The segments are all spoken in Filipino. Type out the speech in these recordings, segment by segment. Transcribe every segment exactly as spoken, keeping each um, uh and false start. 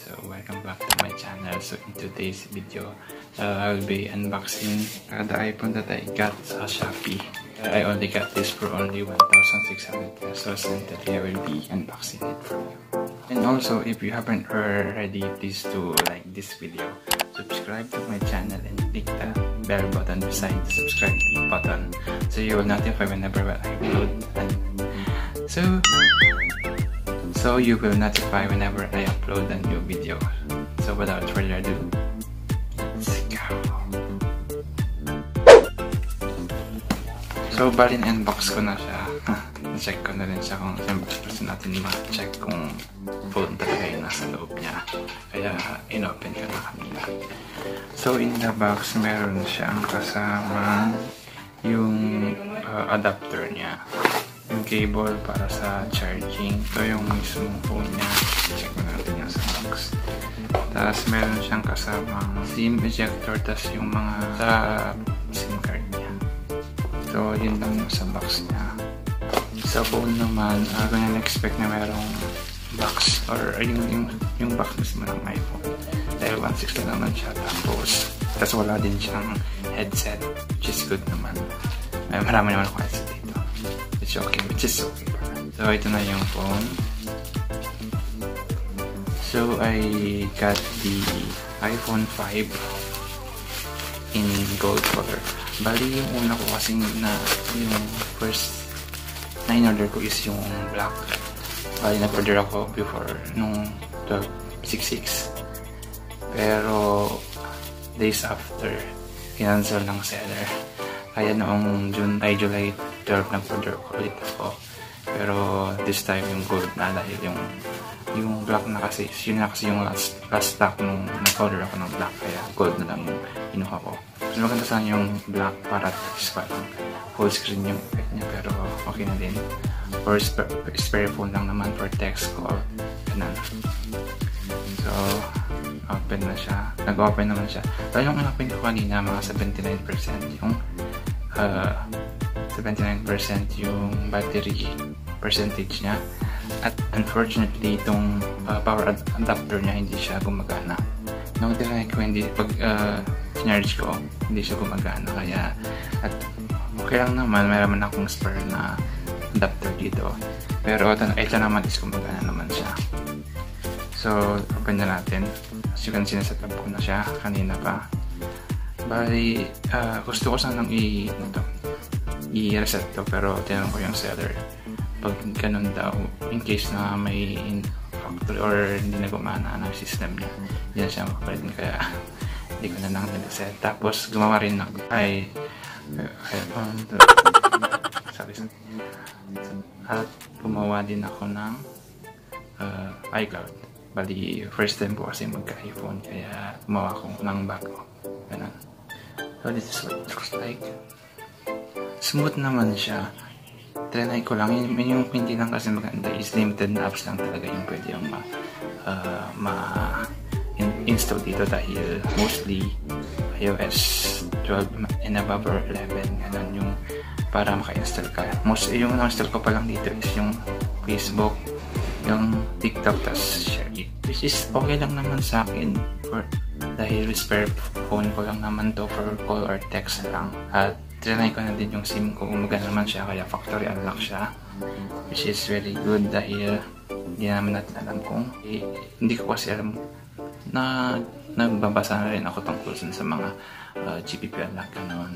So welcome back to my channel. So in today's video, uh, I will be unboxing uh, the iPhone that I got sa Shopee. Uh, I only got this for only one thousand six hundred pesos, and today I will be unboxing it for you. And also, if you haven't already, please do like this video, subscribe to my channel, and click the bell button beside the subscribe button so you will notify whenever I upload. So. So you will notify whenever I upload a new video. So without further ado, let's go! So bali na-unbox ko na siya. Na-check ko na rin siya kung siyempre natin ma-check kung phone talaga yung nasa loob niya. Kaya in-open ko na kanina. So in the box, meron siyang kasama yung uh, adapter niya. Yung cable para sa charging. Ito yung mismong phone niya. Check mo natin yung sa box. Tapos meron siyang kasamang SIM ejector, tapos yung mga sa SIM card niya. So yun lang yung sa box niya. Sa phone naman, uh, ganyan na-expect na merong box or yung, yung, yung box mismo ng iPhone. Dahil one six na naman siya tapos. Tapos wala din siyang headset, which is good naman. May marami naman ako headset. It's okay, which is okay. So, ito na yung phone. So, I got the iPhone five in gold color. Bali, yung una ko kasing na, yung first na in-order ko is yung black. Bali, na-order ako before nung twelve sixty-six. Pero, days after, kinansel ng seller. Kaya noong June, ay July, nag-order ko ulit ako. Pero this time yung gold na dahil yung yung black na kasi yun na kasi yung last, last stock nung nag-order ako ng black, kaya gold na lang yung inuha ko. Mas maganda saan yung black para is parang full screen yung effect niya, pero okay na din. Or spare, spare phone lang naman for text call. Ganun. So open na siya. Nag-open naman siya. Pero yung open ko kanina mga seventy-nine percent yung uh, seventy-nine percent yung battery percentage niya, at unfortunately itong uh, power ad adapter niya hindi siya gumagana. Nung tinry ko, hindi, pag uh, charge ko hindi siya gumagana, kaya at okay lang naman, mayroon naman akong spare na adapter dito, pero ito naman is gumagana naman siya. So open na natin. As you can see, nasa tab ko na siya kanina pa. Bali uh, gusto ko sanang i ito i-reset to, pero tinanong ko yung seller pag ganun daw, in case na may factory or hindi na gumana ng system niya, hindi na siya makapalitin, kaya hindi ko na lang nireset. Tapos gumawa rin ako ay um, sorry, at gumawa din ako ng uh, iCloud. Bali first time ko kasi magka-iPhone, kaya gumawa ko ng bago. Ganun. So this is what it looks like. Smooth naman siya. Trinay ko lang. Yung, yung hindi lang kasi maganda is limited na apps lang talaga yung pwede yung ma-install uh, ma dito dahil mostly iOS twelve and above or eleven. Ganun yung para maka-install ka. Most, yung na-install ko pa lang dito is yung Facebook, yung TikTok, tas share it. Which is okay lang naman sa akin for, dahil spare phone ko lang naman to for call or text lang. At trinay ko na din yung SIM ko, umaga naman siya, kaya factory unlock siya, which is very good dahil hindi naman natin alam kung eh, hindi ko kasi alam na nagbabasa na rin ako tungkol sa mga uh, G P P unlock ganoon.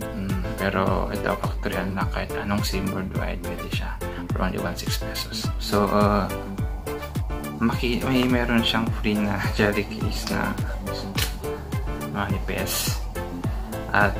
Mm, pero ito factory unlock, kahit anong SIM worldwide pwede siya for only sixteen pesos. So uh, maki may meron siyang free na jelly case na manipes. At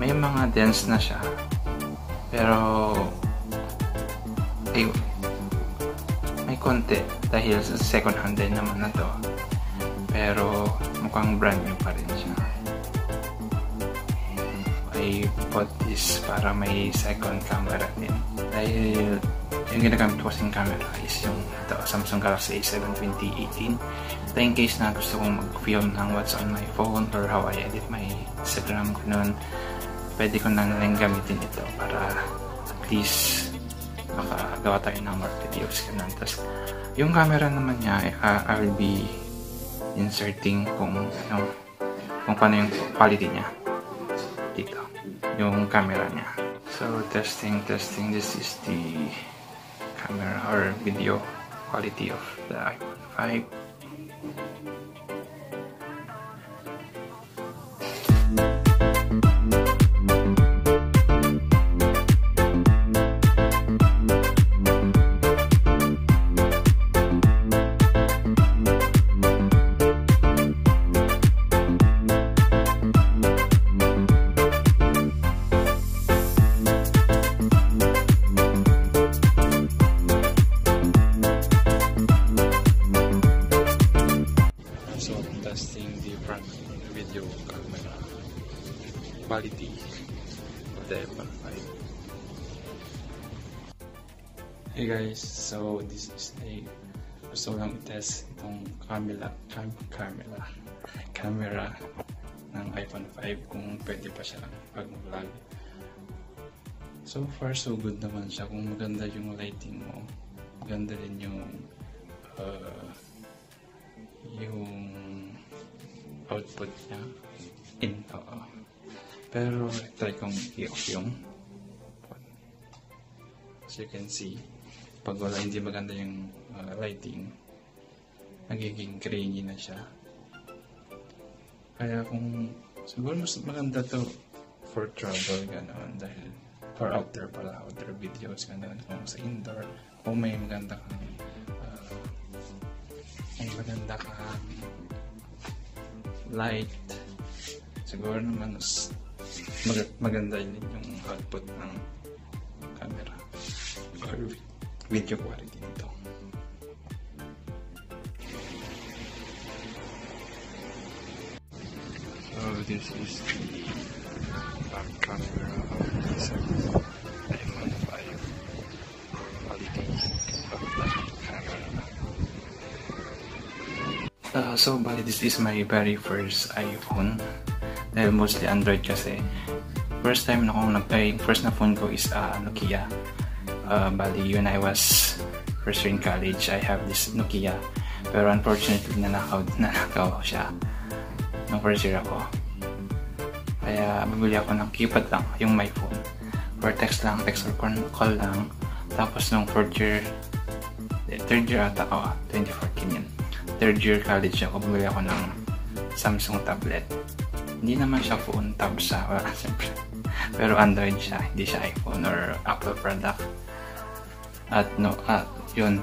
may mga dense na siya, pero ay, may konti dahil sa second hand din naman na to, pero mukhang brand new pa rin siya. I bought this para may second camera din dahil yung ginagamit ko kasing camera is yung ito, Samsung Galaxy A seven twenty eighteen. So in case na gusto kong mag-film ng what's on my phone or how I edit my Instagram, ganun, pwede ko na nalang gamitin ito para at least makagawa tayo ng more videos, ganun. Tapos Yung camera naman niya, uh, I'll be inserting kung ano, kung paano yung quality niya dito, yung camera niya. So testing, testing, this is the camera or video quality of the iPhone five. Video camera quality of the iPhone five. Hey guys, so this is a gusto lang i-test itong camera cam, camera camera ng iPhone five kung pwede pa siya pag-vlog. So far so good naman siya. Kung maganda yung lighting mo, maganda rin yung uh, yung output niya in oo. Pero try kong i-off yung as you can see, pag wala, hindi maganda yung uh, lighting, nagiging grainy na siya. Kaya kung siguro mas maganda to for travel ganoon, dahil for outdoor pala, outdoor videos ganoon. Kung sa indoor, kung may maganda ka uh, kung maganda ka light, siguro naman mag maganda din yung output ng camera or video quality nito. So this is the back camera of this iPhone five quality of the camera. Uh, so, bali, this is my very first iPhone. Dahil mostly Android kasi. First time na akong nag-try, first na phone ko is uh, Nokia. Uh, bali, when I was first year in college, I have this Nokia. Pero unfortunately, nanakaw, nanakaw ako siya nung first year ako. Kaya, bibili ako ng keypad lang, yung my phone. For text lang, text or call lang. Tapos, nung fourth year, third year ata ako, twenty fourteen yun. Third year college ako, bumili ako ng Samsung tablet. Hindi naman siya phone, tab siya, wala, siyempre. Pero Android siya, hindi siya iPhone or Apple product. At no, at yun.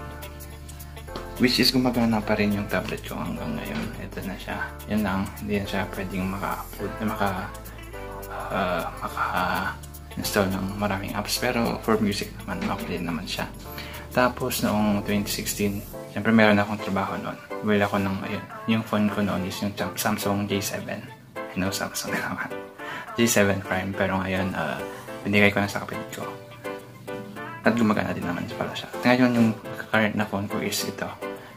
Which is gumagana pa rin yung tablet ko hanggang ngayon. Ito na siya. Yun lang, hindi na siya pwedeng maka-upload, maka, uh, maka-install ng maraming apps. Pero for music naman, maka-play naman siya. Tapos noong twenty sixteen, siyempre meron akong trabaho noon. Bumili ako ng, ayun, yung phone ko noon is yung Samsung J seven. I know, Samsung na naman. J seven Prime, pero ngayon, uh, binigay ko na sa kapatid ko. At gumagana din naman pala siya. Ngayon, yung current na phone ko is ito,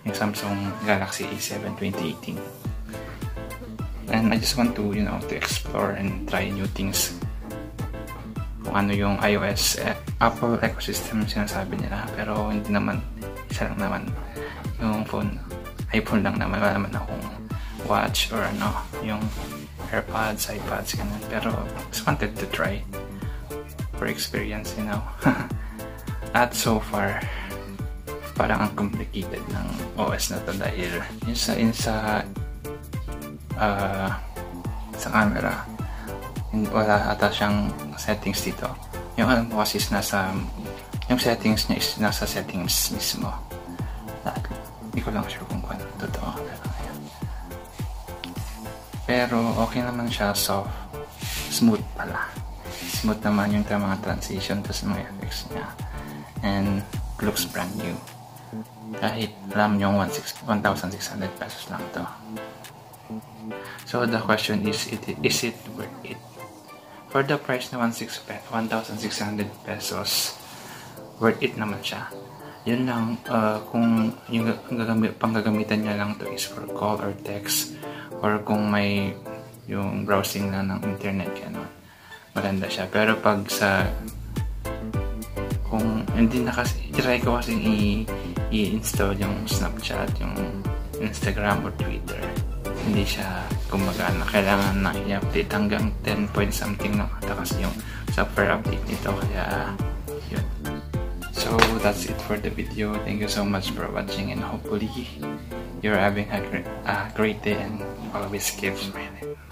yung Samsung Galaxy A seven twenty eighteen. And I just want to, you know, to explore and try new things. Kung ano yung iOS, eh, Apple ecosystem sinasabi nila, pero hindi naman, isa lang naman. Yung phone, iPhone lang naman, wala naman akong watch or ano, yung AirPods, iPads, ganun. Pero just wanted to try for experience, you know. At so far, parang ang complicated ng O S na to dahil yung sa, yung sa, uh, sa camera, wala ata siyang settings dito. Yung alam ko kasi is nasa, yung settings niya is nasa settings mismo. Hindi ko lang sure kung kung ano totoo. Pero okay naman siya, soft, smooth pala. Smooth naman yung mga transition, tapos mga effects niya. And looks brand new. Kahit alam nyo, one thousand six hundred pesos lang to. So the question is, is it worth it? For the price na one thousand six hundred pesos, worth it naman siya. Yun lang, uh, kung yung panggagamitan niya lang to is for call or text, or kung may yung browsing na ng internet, gano'n, maganda siya. Pero pag sa, kung hindi na kasi, try ko kasi i-install yung Snapchat, yung Instagram or Twitter. Hindi siya gumagana. Kailangan nang i-update hanggang ten point something na katakas yung software update nito. Kaya, yun. So, that's it for the video. Thank you so much for watching and hopefully you're having a great, a great day and always keep smiling.